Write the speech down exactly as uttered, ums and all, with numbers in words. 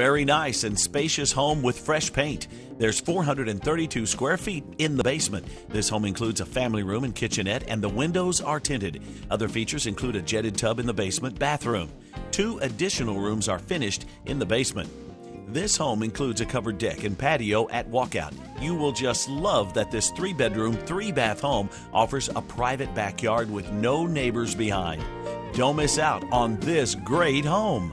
very nice and spacious home with fresh paint. There's four hundred thirty-two square feet in the basement. This home includes a family room and kitchenette, and the windows are tinted. Other features include a jetted tub in the basement bathroom. Two additional rooms are finished in the basement. This home includes a covered deck and patio at walkout. You will just love that this three-bedroom, three-bath home offers a private backyard with no neighbors behind. Don't miss out on this great home.